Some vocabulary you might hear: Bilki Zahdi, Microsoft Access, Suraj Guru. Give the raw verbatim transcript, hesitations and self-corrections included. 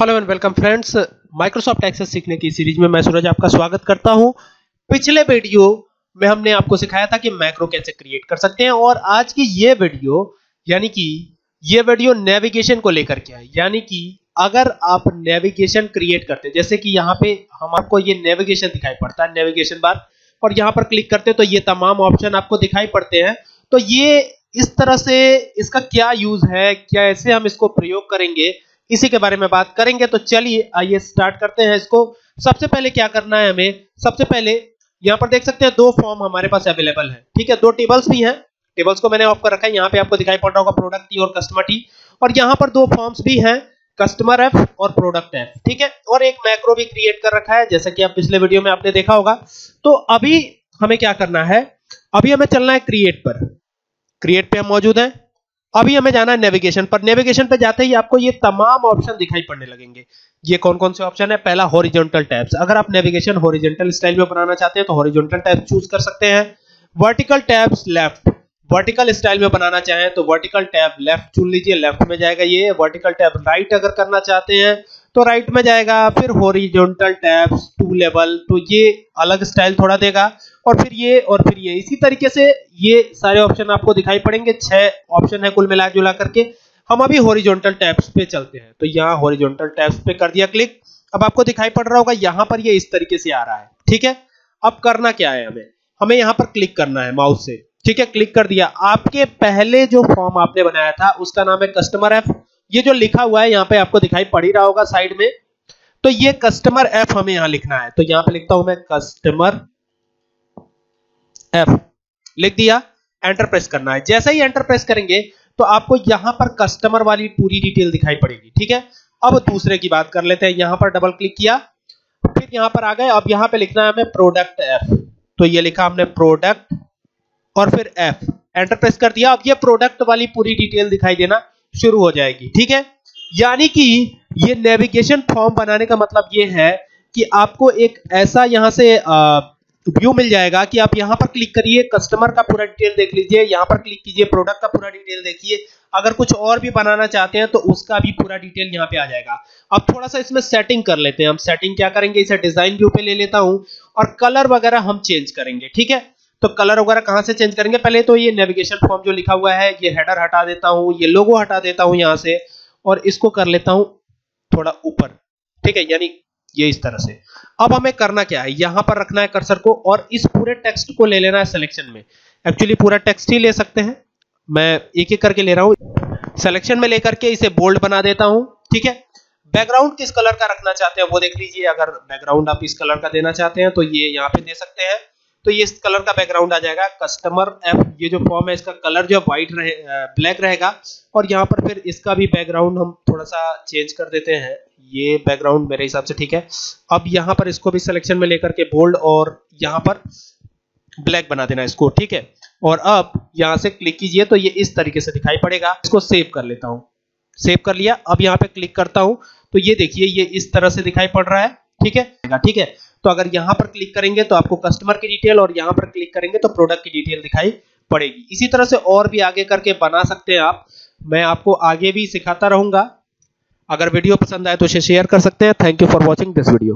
Hello and welcome friends, Microsoft Access सीखने की series में मैं सूरज आपका स्वागत करता हूं। पिछले वीडियो में हमने आपको सिखाया था कि मैक्रो कैसे क्रिएट कर सकते हैं और आज की ये वीडियो यानी कि ये वीडियो नेविगेशन को लेकर के है। यानी कि अगर आप नेविगेशन क्रिएट करते हैं, जैसे कि यहाँ पे हम आपको ये नेविगेशन दिखाई पड़ता है, नेविगेशन बार, और यहाँ पर क्लिक करते हैं तो ये तमाम ऑप्शन आपको दिखाई पड़ते हैं। तो ये इस तरह से इसका क्या यूज है, कैसे हम इसको प्रयोग करेंगे, इसी के बारे में बात करेंगे। तो चलिए आइए स्टार्ट करते हैं इसको। सबसे पहले क्या करना है हमें, सबसे पहले यहाँ पर देख सकते हैं दो फॉर्म हमारे पास अवेलेबल है, ठीक है, दो टेबल्स भी हैं। टेबल्स को मैंने ऑफ कर रखा है, यहाँ पे आपको दिखाई पड़ रहा होगा प्रोडक्ट टी और कस्टमर टी, और यहाँ पर दो फॉर्म्स भी हैं, कस्टमर एफ और प्रोडक्ट एफ, ठीक है, और एक मैक्रो भी क्रिएट कर रखा है जैसा कि आप पिछले वीडियो में आपने देखा होगा। तो अभी हमें क्या करना है, अभी हमें चलना है क्रिएट पर, क्रिएट पे हम मौजूद हैं। अभी हमें जाना है नेविगेशन पर। नेविगेशन पे जाते ही आपको ये तमाम ऑप्शन दिखाई पड़ने लगेंगे। ये कौन कौन से ऑप्शन है, पहला हॉरिजॉन्टल टैब्स, अगर आप नेविगेशन हॉरिजॉन्टल स्टाइल में बनाना चाहते हैं तो हॉरिजॉन्टल टैब्स चूज कर सकते हैं। Vertical tabs left, vertical style में बनाना चाहें तो वर्टिकल टैब लेफ्ट चुन लीजिए, लेफ्ट में जाएगा ये। वर्टिकल टैब राइट अगर करना चाहते हैं तो राइट में जाएगा। फिर हॉरिजॉन्टल टैब्स टू लेवल, तो ये अलग स्टाइल थोड़ा देगा, और फिर ये और फिर ये, इसी तरीके से ये सारे ऑप्शन आपको दिखाई पड़ेंगे। छह ऑप्शन है कुल मिला जुला करके। हम अभी हॉरिजॉन्टल टैब्स पे चलते हैं, तो यहाँ हॉरिजॉन्टल टैब्स पे कर दिया क्लिक। अब आपको दिखाई पड़ रहा होगा यहाँ पर ये इस तरीके से आ रहा है, ठीक है। अब करना क्या है हमें, हमें यहाँ पर क्लिक करना है माउस से, ठीक है, क्लिक कर दिया। आपके पहले जो फॉर्म आपने बनाया था उसका नाम है कस्टमर एफ, ये जो लिखा हुआ है यहाँ पे आपको दिखाई पड़ ही रहा होगा साइड में, तो ये कस्टमर एफ हमें यहाँ लिखना है। तो यहाँ पे लिखता हूं मैं कस्टमर एफ, लिख दिया, एंटर प्रेस करना है। जैसे ही एंटर प्रेस करेंगे तो आपको यहाँ पर कस्टमर वाली पूरी डिटेल दिखाई पड़ेगी, ठीक है। अब दूसरे की बात कर लेते हैं, यहाँ पर डबल क्लिक किया, फिर यहाँ पर आ गए। अब यहाँ पे लिखना है हमें प्रोडक्ट एफ, तो ये लिखा हमने प्रोडक्ट और फिर एफ, एंटर प्रेस कर दिया। अब ये प्रोडक्ट वाली पूरी डिटेल दिखाई देना शुरू हो जाएगी, ठीक है। यानी कि ये नेविगेशन फॉर्म बनाने का मतलब ये है कि आपको एक ऐसा यहाँ से आ, व्यू मिल जाएगा कि आप यहाँ पर क्लिक करिए, कस्टमर का पूरा डिटेल देख लीजिए, यहाँ पर क्लिक कीजिए, प्रोडक्ट का पूरा डिटेल देखिए। अगर कुछ और भी बनाना चाहते हैं तो उसका भी पूरा डिटेल यहाँ पे आ जाएगा। अब थोड़ा सा इसमें सेटिंग कर लेते हैं हम। सेटिंग क्या करेंगे, इसे डिजाइन व्यू पे ले लेता हूँ, और कलर वगैरह हम चेंज करेंगे, ठीक है। तो कलर वगैरह कहाँ से चेंज करेंगे, पहले तो ये नेविगेशन फॉर्म जो लिखा हुआ है, ये हेडर हटा देता हूँ, ये लोगो हटा देता हूँ यहाँ से, और इसको कर लेता हूँ थोड़ा ऊपर, ठीक है, यानी ये इस तरह से। अब हमें करना क्या है, यहाँ पर रखना है कर्सर को और इस पूरे टेक्स्ट को ले लेना है सिलेक्शन में। एक्चुअली पूरा टेक्स्ट ही ले सकते हैं, मैं एक एक करके ले रहा हूँ। सिलेक्शन में लेकर के इसे बोल्ड बना देता हूँ, ठीक है। बैकग्राउंड किस कलर का रखना चाहते हैं वो देख लीजिए, अगर बैकग्राउंड आप इस कलर का देना चाहते हैं तो ये यहाँ पे दे सकते हैं, तो ये इस कलर का बैकग्राउंड आ जाएगा। कस्टमर एफ, ये जो फॉर्म है इसका कलर जो व्हाइट रहे, ब्लैक रहेगा, और यहाँ पर फिर इसका भी बैकग्राउंड हम थोड़ा सा चेंज कर देते हैं, ये बैकग्राउंड मेरे हिसाब से ठीक है। अब यहाँ पर इसको भी सिलेक्शन में लेकर के बोल्ड और यहाँ पर ब्लैक बना देना इसको, ठीक है। और अब यहाँ से क्लिक कीजिए तो ये इस तरीके से दिखाई पड़ेगा। इसको सेव कर लेता हूँ, सेव कर लिया। अब यहाँ पे क्लिक करता हूँ तो ये देखिए ये इस तरह से दिखाई पड़ रहा है, ठीक है, ठीक है। तो अगर यहाँ पर क्लिक करेंगे तो आपको कस्टमर की डिटेल, और यहाँ पर क्लिक करेंगे तो प्रोडक्ट की डिटेल दिखाई पड़ेगी। इसी तरह से और भी आगे करके बना सकते हैं आप, मैं आपको आगे भी सिखाता रहूंगा। अगर वीडियो पसंद आए तो इसे शेयर कर सकते हैं। Thank you for watching this video.